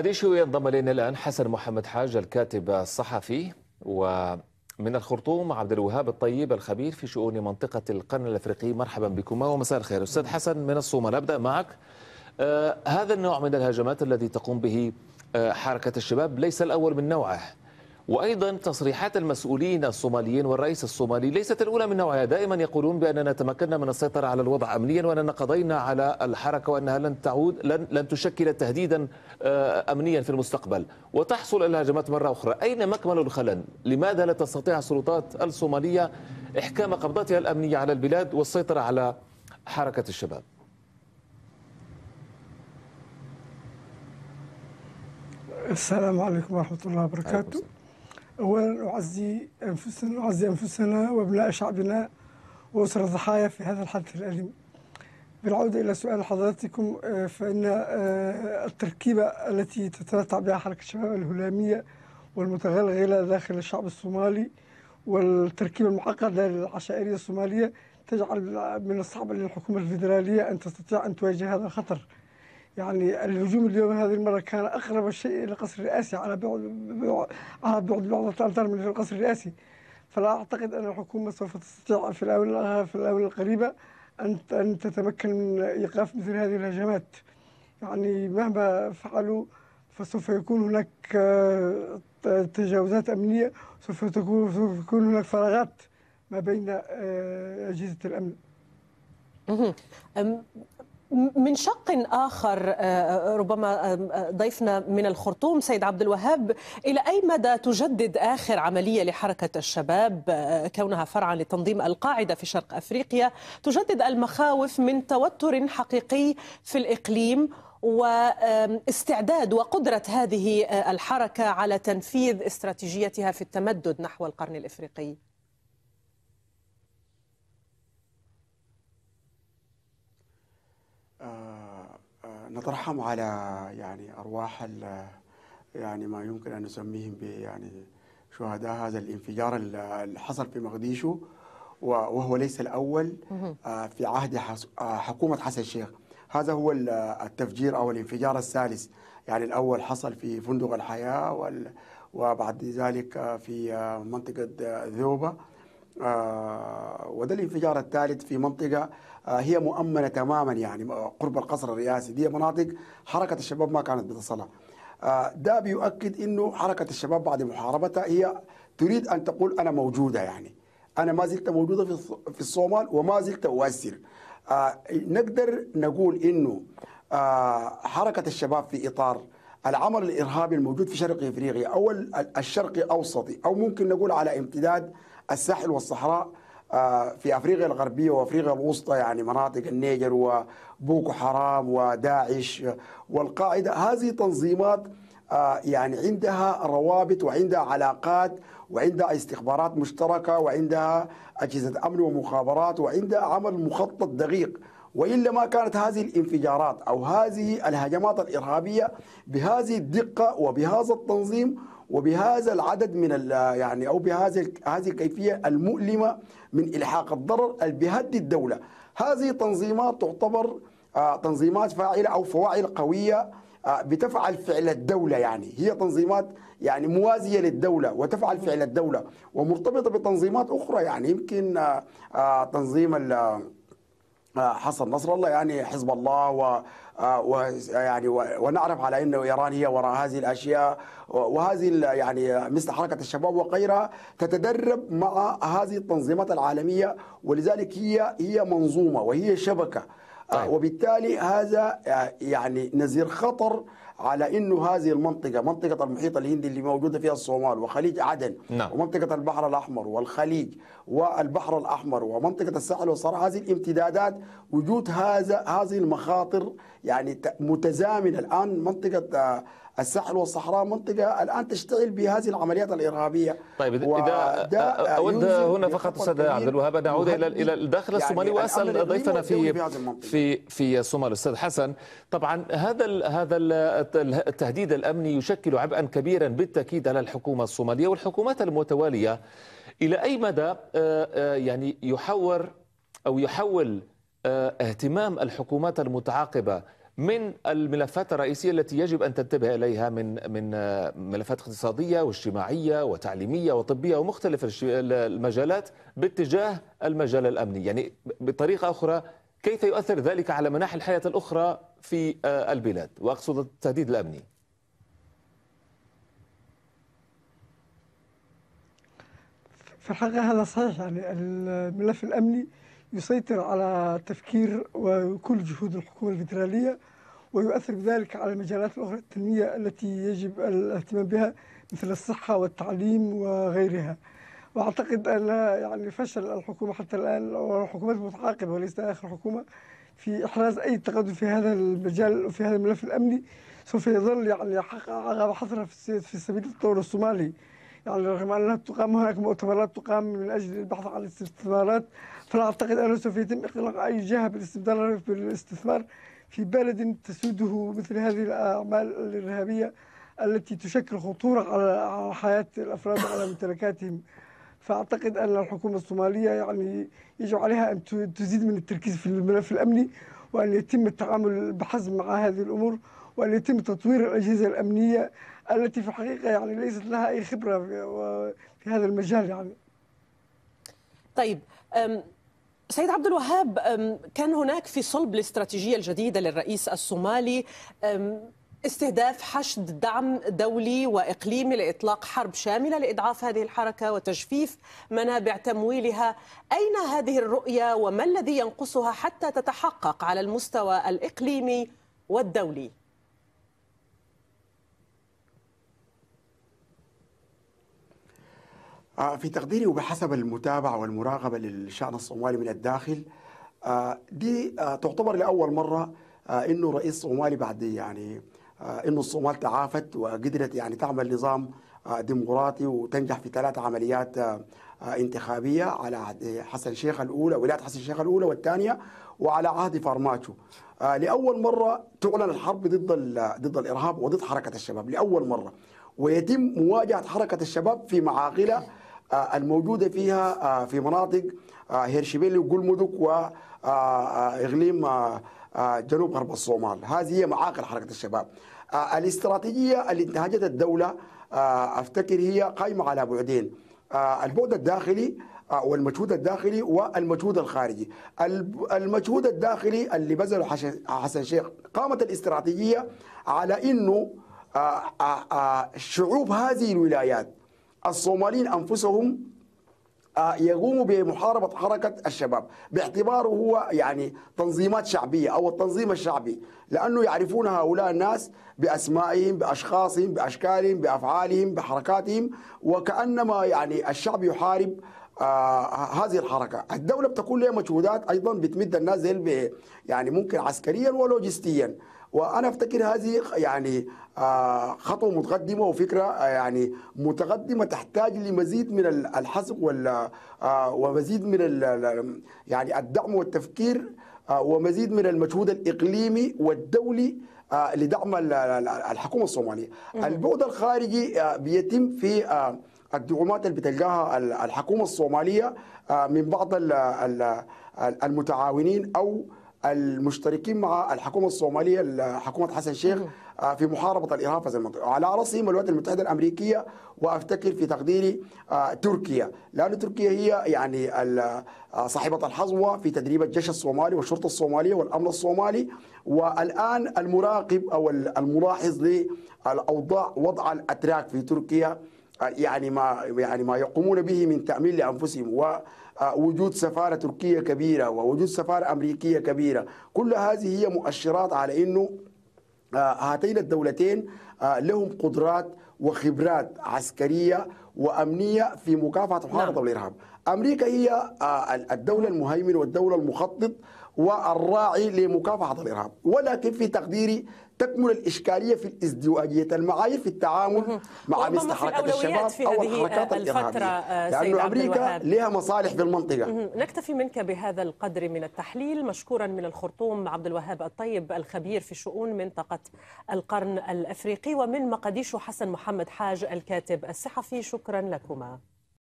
مقديشو ينضم الينا الان حسن محمد حاج الكاتب الصحفي، ومن الخرطوم عبد الوهاب الطيب الخبير في شؤون منطقه القرن الافريقي. مرحبا بكما ومساء الخير. استاذ حسن من الصومال، ابدا معك. هذا النوع من الهجمات الذي تقوم به حركه الشباب ليس الاول من نوعه، وايضا تصريحات المسؤولين الصوماليين والرئيس الصومالي ليست الاولى من نوعها. دائما يقولون باننا تمكنا من السيطره على الوضع امنيا، واننا قضينا على الحركه، وانها لن تعود لن تشكل تهديدا امنيا في المستقبل، وتحصل الهجمات مره اخرى. اين مكمن الخلل؟ لماذا لا تستطيع السلطات الصوماليه احكام قبضتها الامنيه على البلاد والسيطره على حركه الشباب؟ السلام عليكم ورحمه الله وبركاته. أولا أعزي أنفسنا وأبناء شعبنا وأسر الضحايا في هذا الحادث الأليم. بالعودة إلى سؤال حضرتكم، فإن التركيبة التي تتمتع بها حركة الشباب الهلامية والمتغلغلة داخل الشعب الصومالي والتركيبة المعقدة للعشائرية الصومالية تجعل من الصعب للحكومة الفيدرالية أن تستطيع أن تواجه هذا الخطر. يعني الهجوم اليوم هذه المرة كان أقرب شيء إلى القصر الرئاسي على بعد بعض الأمتار من القصر الرئاسي، فلا أعتقد أن الحكومة سوف تستطيع في الآونة القريبة أن تتمكن من إيقاف مثل هذه الهجمات. يعني مهما فعلوا فسوف يكون هناك تجاوزات أمنية، سوف يكون هناك فراغات ما بين أجهزة الأمن. من شق آخر، ربما ضيفنا من الخرطوم سيد عبد الوهاب، إلى أي مدى تجدد آخر عملية لحركة الشباب كونها فرعا لتنظيم القاعدة في شرق أفريقيا تجدد المخاوف من توتر حقيقي في الإقليم، واستعداد وقدرة هذه الحركة على تنفيذ استراتيجيتها في التمدد نحو القرن الإفريقي؟ نترحم على يعني أرواح يعني ما يمكن أن نسميهم يعني شهداء هذا الانفجار اللي حصل في مقديشو، وهو ليس الأول في عهد حكومة حسن الشيخ. هذا هو التفجير أو الانفجار الثالث، يعني الأول حصل في فندق الحياة، وبعد ذلك في منطقة ذوبة، وده الانفجار الثالث في منطقة هي مؤمنة تماما يعني قرب القصر الرئاسي. دي مناطق حركة الشباب ما كانت بتصلها. ده بيؤكد انه حركة الشباب بعد محاربتها هي تريد ان تقول انا موجودة، يعني انا ما زلت موجودة في الصومال وما زلت اؤثر. نقدر نقول انه حركة الشباب في اطار العمل الارهابي الموجود في شرق افريقيا او الشرقي اوسطي، او ممكن نقول على امتداد الساحل والصحراء في افريقيا الغربيه وافريقيا الوسطى، يعني مناطق النيجر وبوكو حرام وداعش والقاعده. هذه تنظيمات يعني عندها روابط وعندها علاقات وعندها استخبارات مشتركه وعندها اجهزه امن ومخابرات وعندها عمل مخطط دقيق، والا ما كانت هذه الانفجارات او هذه الهجمات الارهابيه بهذه الدقه وبهذا التنظيم وبهذا العدد من يعني او بهذه الكيفيه المؤلمه من الحاق الضرر اللي بيهدد الدوله. هذه تنظيمات تعتبر تنظيمات فاعله او فواعل قويه بتفعل فعل الدوله، يعني هي تنظيمات يعني موازيه للدوله وتفعل فعل الدوله ومرتبطه بتنظيمات اخرى، يعني يمكن تنظيم حسن نصر الله، يعني حزب الله ويعني ونعرف على انه ايران هي وراء هذه الاشياء، وهذه يعني مثل حركه الشباب وغيرها تتدرب مع هذه التنظيمات العالميه، ولذلك هي منظومه وهي شبكه. طيب. وبالتالي هذا يعني نذير خطر على انه هذه المنطقه، منطقه المحيط الهندي اللي موجوده فيها الصومال وخليج عدن، نعم. ومنطقه البحر الاحمر والخليج والبحر الاحمر ومنطقه الساحل والصحراء، هذه الامتدادات وجود هذه المخاطر يعني متزامنه. الان منطقه الساحل والصحراء منطقه الان تشتغل بهذه العمليات الارهابيه. طيب، اذا اود هنا فقط استاذ عبد الوهاب ان اعود الى الداخل الصومالي واسال ضيفنا في الصومال الاستاذ حسن. طبعا هذا التهديد الامني يشكل عبئا كبيرا بالتاكيد على الحكومه الصوماليه والحكومات المتواليه. الى اي مدى يعني يحول اهتمام الحكومات المتعاقبه من الملفات الرئيسية التي يجب أن تنتبه إليها من ملفات اقتصادية واجتماعية وتعليمية وطبية ومختلف المجالات باتجاه المجال الأمني؟ يعني بطريقة أخرى كيف يؤثر ذلك على مناحي الحياة الأخرى في البلاد، وأقصد التهديد الأمني؟ في الحقيقة هذا صحيح، يعني الملف الأمني يسيطر على تفكير وكل جهود الحكومة الفيدرالية، ويؤثر بذلك على المجالات الأخرى التنمية التي يجب الاهتمام بها مثل الصحة والتعليم وغيرها. وأعتقد أن يعني فشل الحكومة حتى الآن، والحكومات متعاقبة وليس آخر حكومة، في إحراز أي تقدم في هذا المجال وفي هذا الملف الأمني سوف يظل يعني حصرها في سبيل التطور الصومالي. يعني رغم أنها تقام هناك مؤتمرات تقام من أجل البحث عن الاستثمارات، فلا أعتقد أنه سوف يتم إغلاق أي جهة بالاستثمار في بلد تسوده مثل هذه الأعمال الإرهابية التي تشكل خطورة على حياة الأفراد وعلى ممتلكاتهم. فأعتقد أن الحكومة الصومالية يعني يجب عليها أن تزيد من التركيز في الملف الأمني، وأن يتم التعامل بحزم مع هذه الأمور، وأن يتم تطوير الأجهزة الأمنية التي في الحقيقة يعني ليست لها أي خبرة في هذا المجال. يعني طيب سيد عبد الوهاب، كان هناك في صلب الاستراتيجية الجديدة للرئيس الصومالي استهداف حشد دعم دولي وإقليمي لإطلاق حرب شاملة لإضعاف هذه الحركة وتجفيف منابع تمويلها. أين هذه الرؤية وما الذي ينقصها حتى تتحقق على المستوى الإقليمي والدولي؟ في تقديري وبحسب المتابعة والمراقبة للشأن الصومالي من الداخل، دي تعتبر لأول مرة إنه رئيس صومالي بعد يعني إنه الصومال تعافت وقدرت يعني تعمل نظام ديمقراطي وتنجح في 3 عمليات انتخابية، على عهد حسن الشيخ الأولى، ولاية حسن الشيخ الأولى والثانية، وعلى عهد فارماتشو. لأول مرة تعلن الحرب ضد الإرهاب وضد حركة الشباب لأول مرة، ويتم مواجهة حركة الشباب في معاقلها الموجودة فيها في مناطق هيرشبيلي وجلمدك وإقليم جنوب غرب الصومال. هذه هي معاقل حركة الشباب. الاستراتيجية اللي انتهجتها الدولة أفتكر هي قائمة على بعدين: البعد الداخلي والمجهود الداخلي والمجهود الخارجي. المجهود الداخلي اللي بذله حسن الشيخ، قامت الاستراتيجية على إنه شعوب هذه الولايات الصوماليين أنفسهم يقوموا بمحاربة حركة الشباب باعتباره هو يعني تنظيمات شعبية أو التنظيم الشعبي، لأنه يعرفون هؤلاء الناس بأسمائهم بأشخاصهم بأشكالهم بأفعالهم بحركاتهم، وكأنما يعني الشعب يحارب هذه الحركة. الدولة بتكون لها مجهودات أيضا بتمد الناس يعني ممكن عسكريا ولوجستيا، وأنا أفتكر هذه يعني خطوة متقدمة وفكرة يعني متقدمة تحتاج لمزيد من الحسق ومزيد من يعني الدعم والتفكير ومزيد من المجهود الإقليمي والدولي لدعم الحكومة الصومالية. البعد الخارجي بيتم في الدعومات اللي بتلقاها الحكومة الصومالية من بعض المتعاونين أو المشتركين مع الحكومة الصومالية حكومة حسن الشيخ في محاربة الإرهاب في المنطقة، على رأسهم الولايات المتحدة الأمريكية، وأفتكر في تقديري تركيا، لأن تركيا هي يعني صاحبة الحظوة في تدريب الجيش الصومالي والشرطة الصومالية والأمن الصومالي، والآن المراقب أو الملاحظ للأوضاع وضع الأتراك في تركيا، يعني ما يقومون به من تأمين لأنفسهم، ووجود سفارة تركية كبيرة ووجود سفارة أمريكية كبيرة. كل هذه هي مؤشرات على أنه هاتين الدولتين لهم قدرات وخبرات عسكرية وأمنية في مكافحة محاربة الإرهاب. أمريكا هي الدولة المهيمن والدولة المخطط والراعي لمكافحة الإرهاب، ولكن في تقديري تكمن الإشكالية في الازدواجية المعايير في التعامل مع مثل حركة الشباب أو الحركات الإرهابية، لأن أمريكا لها مصالح في المنطقة. نكتفي منك بهذا القدر من التحليل. مشكورا من الخرطوم عبد الوهاب الطيب، الخبير في شؤون منطقة القرن الأفريقي، ومن مقديشو حسن محمد حاج، الكاتب الصحفي. شكرا لكما.